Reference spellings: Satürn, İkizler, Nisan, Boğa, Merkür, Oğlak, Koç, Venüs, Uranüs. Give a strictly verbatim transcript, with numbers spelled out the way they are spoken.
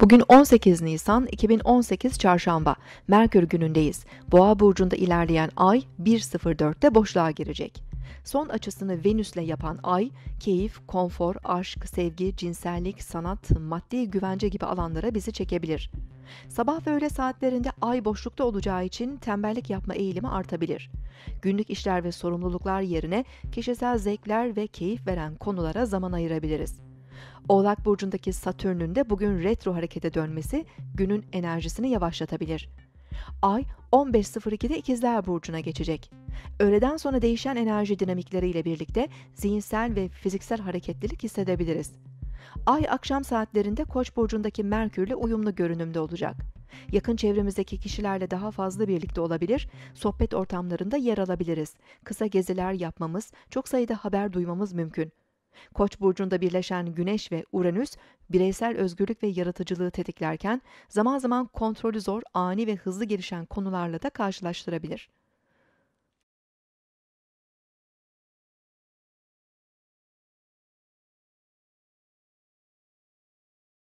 Bugün on sekiz Nisan iki bin on sekiz Çarşamba, Merkür günündeyiz. Boğa burcunda ilerleyen ay bir sıfır dörtte boşluğa girecek. Son açısını Venüs'le yapan ay, keyif, konfor, aşk, sevgi, cinsellik, sanat, maddi güvence gibi alanlara bizi çekebilir. Sabah ve öğle saatlerinde ay boşlukta olacağı için tembellik yapma eğilimi artabilir. Günlük işler ve sorumluluklar yerine kişisel zevkler ve keyif veren konulara zaman ayırabiliriz. Oğlak burcundaki Satürn'ün de bugün retro harekete dönmesi günün enerjisini yavaşlatabilir. Ay on beş sıfır ikide İkizler burcuna geçecek. Öğleden sonra değişen enerji dinamikleriyle birlikte zihinsel ve fiziksel hareketlilik hissedebiliriz. Ay akşam saatlerinde Koç burcundaki Merkür'le uyumlu görünümde olacak. Yakın çevremizdeki kişilerle daha fazla birlikte olabilir, sohbet ortamlarında yer alabiliriz. Kısa geziler yapmamız, çok sayıda haber duymamız mümkün. Koç burcunda birleşen Güneş ve Uranüs, bireysel özgürlük ve yaratıcılığı tetiklerken zaman zaman kontrolü zor, ani ve hızlı gelişen konularla da karşılaştırabilir.